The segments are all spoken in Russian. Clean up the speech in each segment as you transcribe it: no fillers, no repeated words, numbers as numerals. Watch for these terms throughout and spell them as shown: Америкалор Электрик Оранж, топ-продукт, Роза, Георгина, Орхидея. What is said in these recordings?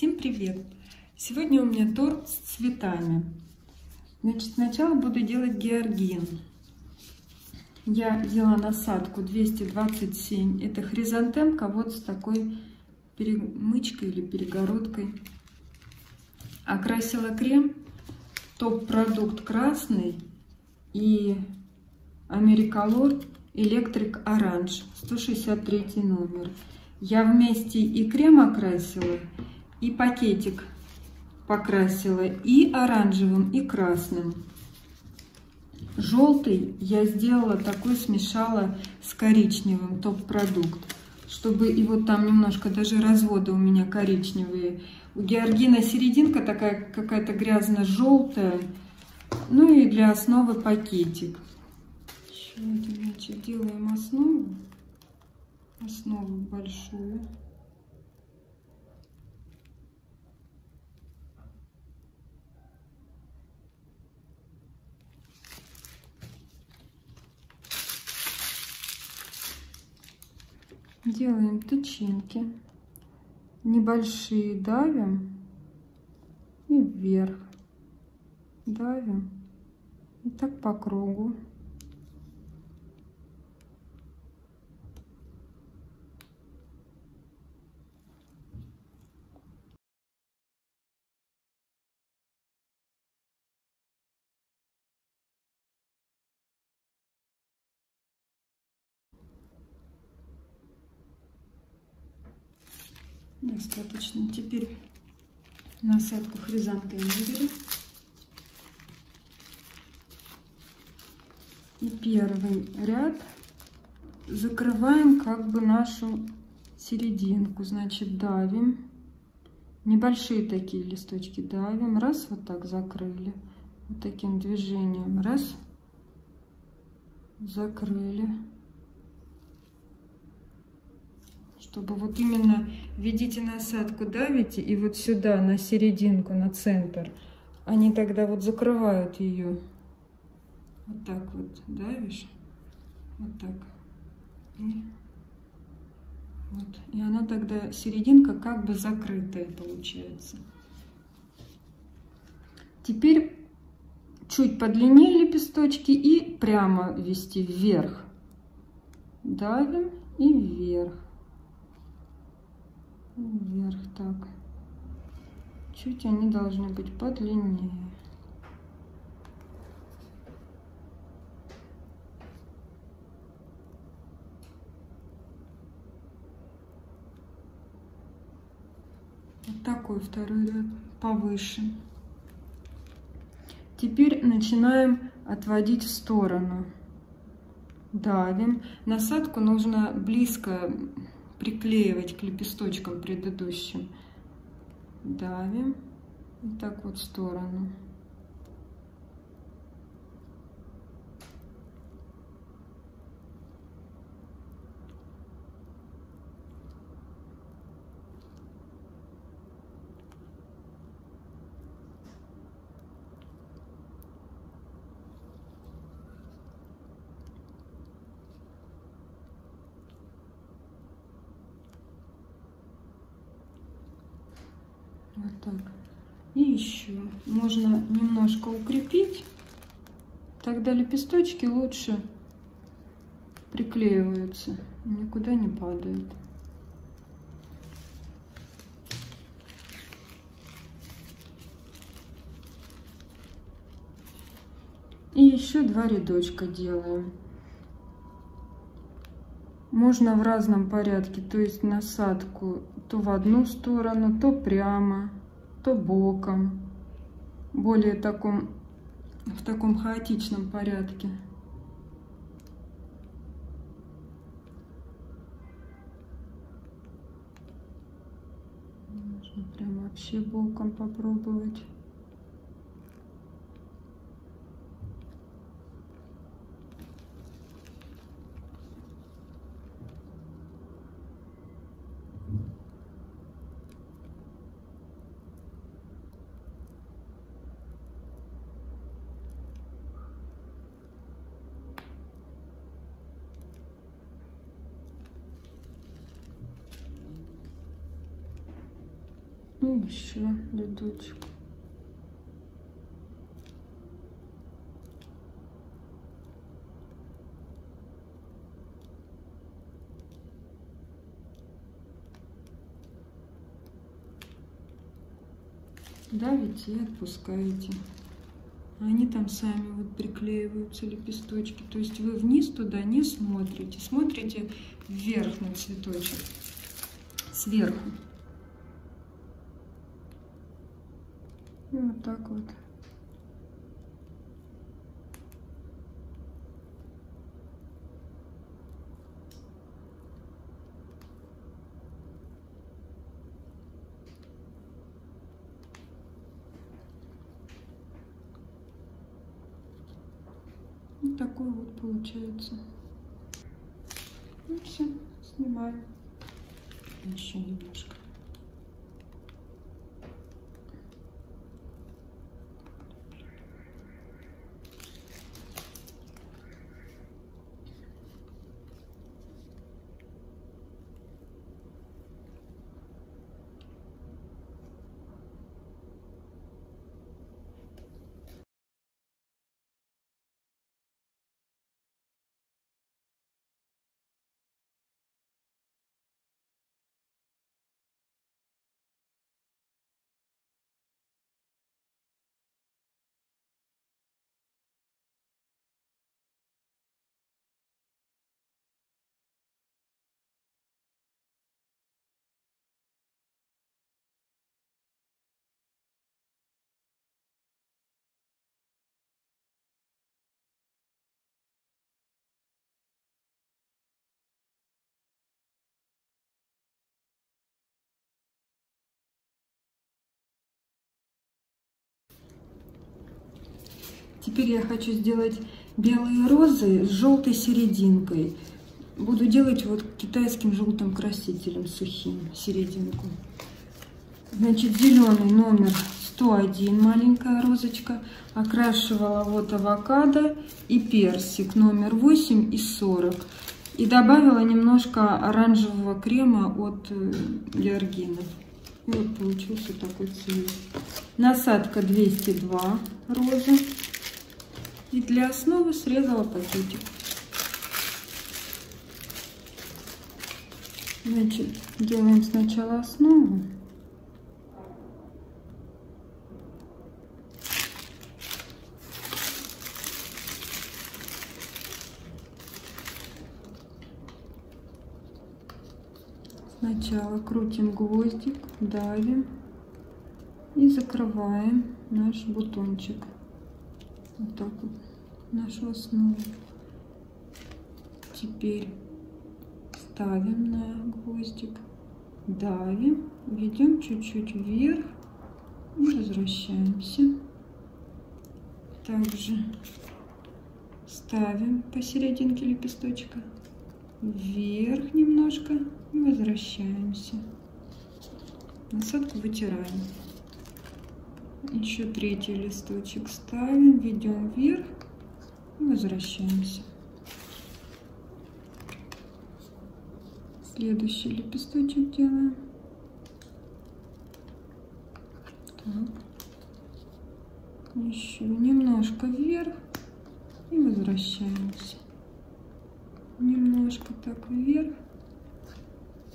Всем привет! Сегодня у меня торт с цветами. Значит, сначала буду делать георгин. Я взяла насадку 227. Это хризантемка вот с такой перемычкой или перегородкой. Окрасила крем топ-продукт красный и Америкалор Электрик Оранж, 163 номер. Я вместе и крем окрасила, и пакетик покрасила и оранжевым, и красным. Желтый я сделала такой, смешала с коричневым топ-продукт, чтобы и вот там немножко даже разводы у меня коричневые. У георгина серединка такая какая-то грязно-желтая. Ну и для основы пакетик. Значит, делаем основу большую. Делаем тычинки небольшие, давим и вверх, давим и так по кругу. Достаточно. Теперь насадку хризантемы беру. И первый ряд закрываем как бы нашу серединку. Значит, давим. Небольшие такие листочки давим. Раз, вот так закрыли. Вот таким движением. Раз. Закрыли. Чтобы вот именно введите насадку, давите, и вот сюда, на серединку, на центр, они тогда вот закрывают ее. Вот так вот давишь, вот так. И, вот. И она тогда, серединка как бы закрытая получается. Теперь чуть подлиннее лепесточки и прямо вести вверх. Давим и вверх. Вверх так. Чуть они должны быть подлиннее. Вот такой второй ряд повыше. Теперь начинаем отводить в сторону. Давим. Насадку нужно близко приклеивать к лепесточкам предыдущим. Давим. И так вот в сторону. Вот так. И еще можно немножко укрепить, тогда лепесточки лучше приклеиваются, никуда не падают. И еще два рядочка делаем. Можно в разном порядке, то есть насадку то в одну сторону, то прямо, то боком. Более в таком хаотичном порядке. Можно прям вообще боком попробовать. И еще ледочек. Давите и отпускаете. Они там сами вот приклеиваются, лепесточки. То есть вы вниз туда не смотрите. Смотрите вверх на цветочек. Сверху. И вот так вот. Вот такой вот получается. Ну все, снимаю. Еще немножко. Теперь я хочу сделать белые розы с желтой серединкой. Буду делать вот китайским желтым красителем сухим серединку. Значит, зеленый номер 101, маленькая розочка. Окрашивала вот авокадо и персик номер 8 и 40. И добавила немножко оранжевого крема от Георгина. И вот получился такой цвет. Насадка 202 розы. И для основы срезала пакетик. Значит, делаем сначала основу. Сначала крутим гвоздик, давим и закрываем наш бутончик. Вот так вот нашу основу. Теперь ставим на гвоздик, давим, ведем чуть-чуть вверх и возвращаемся. Также ставим посерединке лепесточка, вверх немножко и возвращаемся. Насадку вытираем. Еще третий листочек ставим, ведем вверх и возвращаемся. Следующий лепесточек делаем. Так. Еще немножко вверх и возвращаемся. Немножко так вверх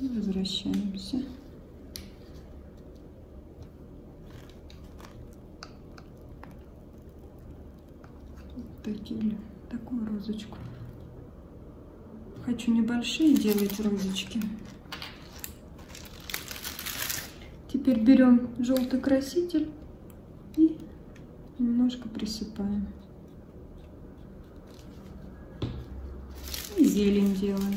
и возвращаемся. Такую розочку. Хочу небольшие делать розочки. Теперь берем желтый краситель и немножко присыпаем. И зелень делаем.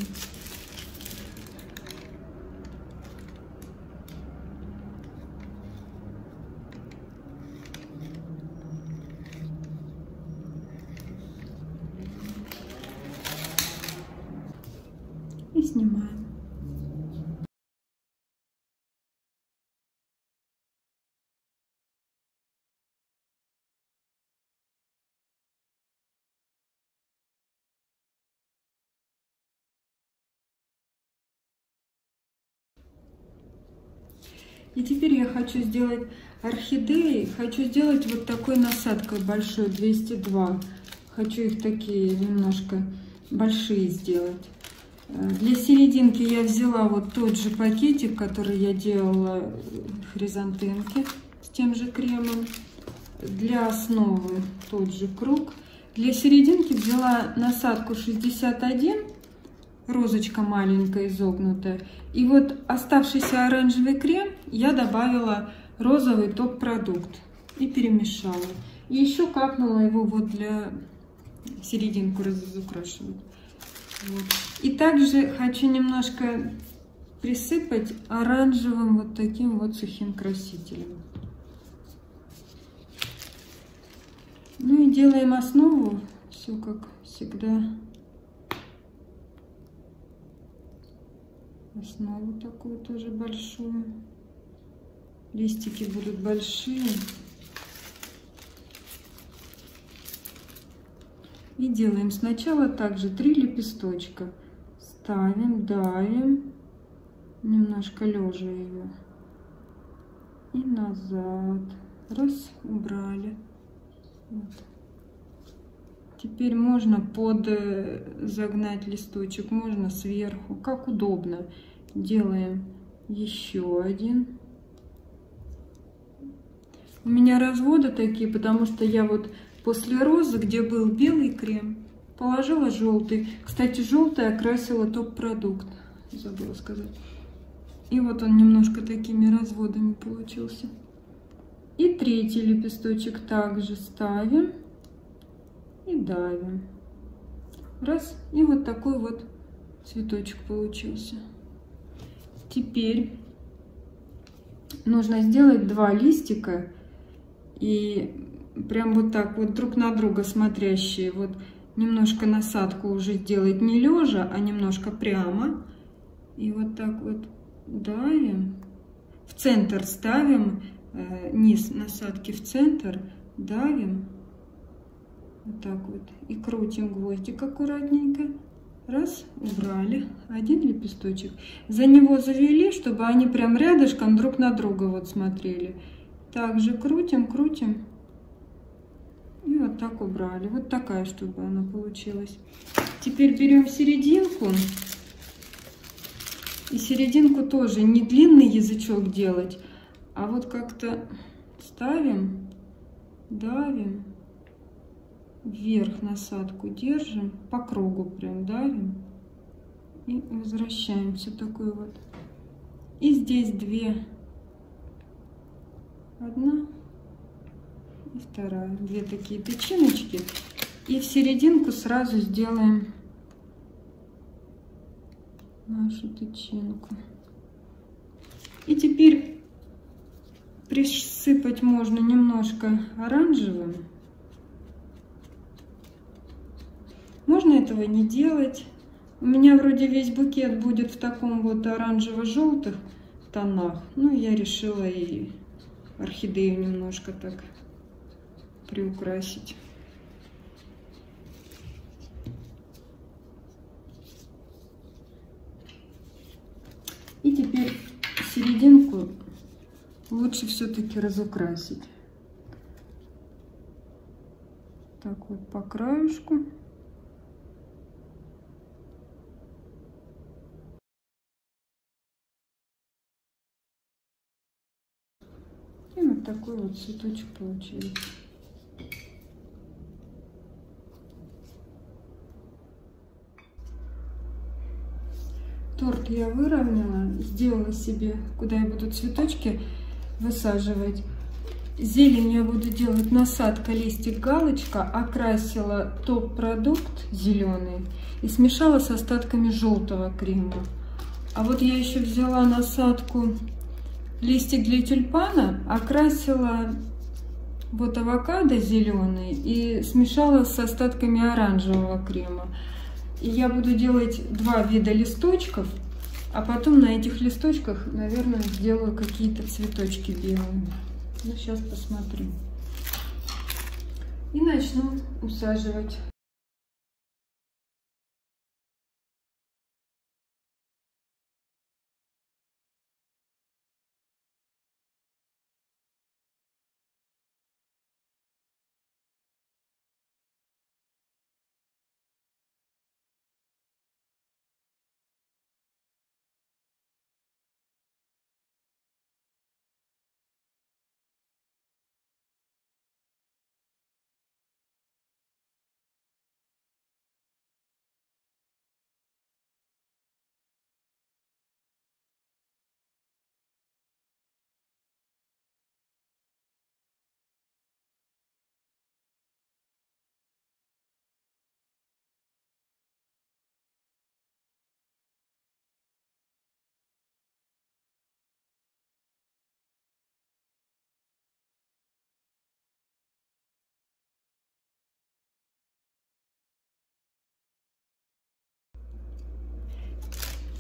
И снимаем. И теперь я хочу сделать орхидеи, хочу сделать вот такой насадкой большой, 202. Хочу их такие немножко большие сделать. Для серединки я взяла вот тот же пакетик, который я делала хризантемки с тем же кремом. Для основы тот же круг. Для серединки взяла насадку 61, розочка маленькая, изогнутая. И вот оставшийся оранжевый крем я добавила розовый топ-продукт и перемешала. И еще капнула его вот для серединку разукрашивать. Вот. И также хочу немножко присыпать оранжевым вот таким вот сухим красителем. Ну и делаем основу, все как всегда. Основу такую тоже большую. Листики будут большие. И делаем сначала также 3 лепесточка. Ставим, давим, немножко лежа ее. И назад. Раз, убрали. Вот. Теперь можно подзагнать листочек, можно сверху, как удобно. Делаем еще один. У меня разводы такие, потому что я вот после розы, где был белый крем, положила желтый. Кстати, желтый окрасила топ-продукт, забыла сказать. И вот он немножко такими разводами получился. И третий лепесточек также ставим и давим. Раз. И вот такой вот цветочек получился. Теперь нужно сделать 2 листика. И прям вот так вот друг на друга смотрящие. Вот немножко насадку уже делать не лежа, а немножко прямо. И вот так вот давим. В центр ставим. Низ насадки в центр, давим вот так вот и крутим гвоздик аккуратненько. Раз, убрали один лепесточек, за него завели, чтобы они прям рядышком друг на друга вот смотрели. Также крутим, крутим и вот так убрали. Вот такая, чтобы она получилась. Теперь берем серединку. И серединку тоже не длинный язычок делать, а вот как-то ставим, давим, вверх насадку держим, по кругу прям давим и возвращаемся такой вот. И здесь 2, 1 и 2, 2 такие печиночки. И в серединку сразу сделаем нашу тычинку. И теперь присыпать можно немножко оранжевым. Можно этого не делать. У меня вроде весь букет будет в таком вот оранжево-желтых тонах. Ну, я решила и орхидею немножко так приукрасить. И теперь серединку лучше все-таки разукрасить. Так вот по краешку. И вот такой вот цветочек получился. Торт я выровняла, сделала себе, куда я буду цветочки высаживать. Зелень я буду делать насадка, листик, галочка. Окрасила топ-продукт зеленый и смешала с остатками желтого крема. А вот я еще взяла насадку, листик для тюльпана, окрасила вот авокадо зеленый и смешала с остатками оранжевого крема. И я буду делать 2 вида листочков. А потом на этих листочках, наверное, сделаю какие-то цветочки белые. Ну, сейчас посмотрю. И начну усаживать.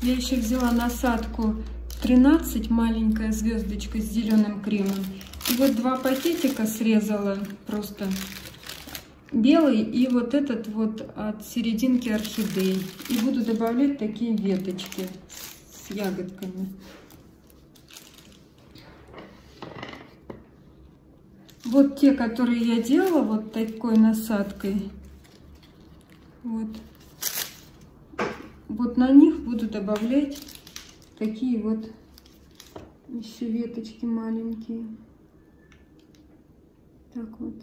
Я еще взяла насадку 13, маленькая звездочка с зеленым кремом. И вот два пакетика срезала, просто белый и вот этот вот от серединки орхидей. И буду добавлять такие веточки с ягодками. Вот те, которые я делала вот такой насадкой. Вот на них буду добавлять такие вот еще веточки маленькие. Так вот.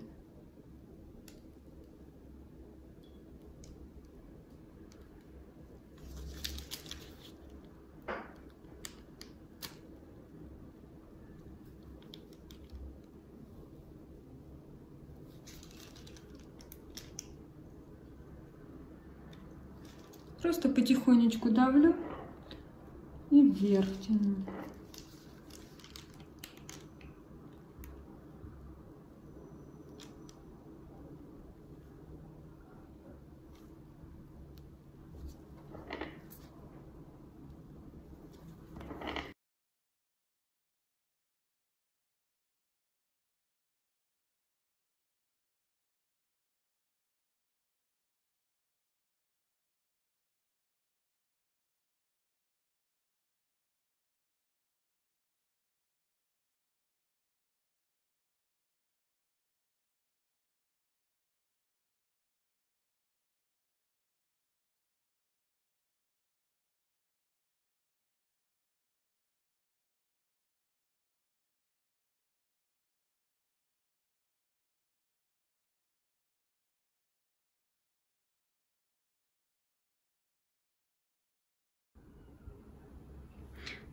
Просто потихонечку давлю и вверх тяну.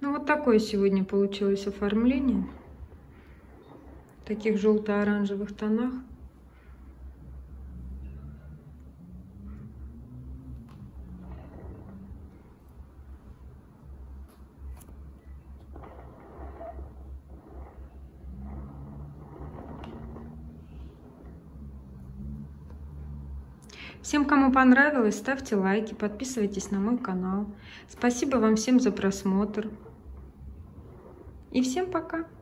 Ну вот такое сегодня получилось оформление. В таких желто-оранжевых тонах. Всем, кому понравилось, ставьте лайки, подписывайтесь на мой канал. Спасибо вам всем за просмотр. И всем пока!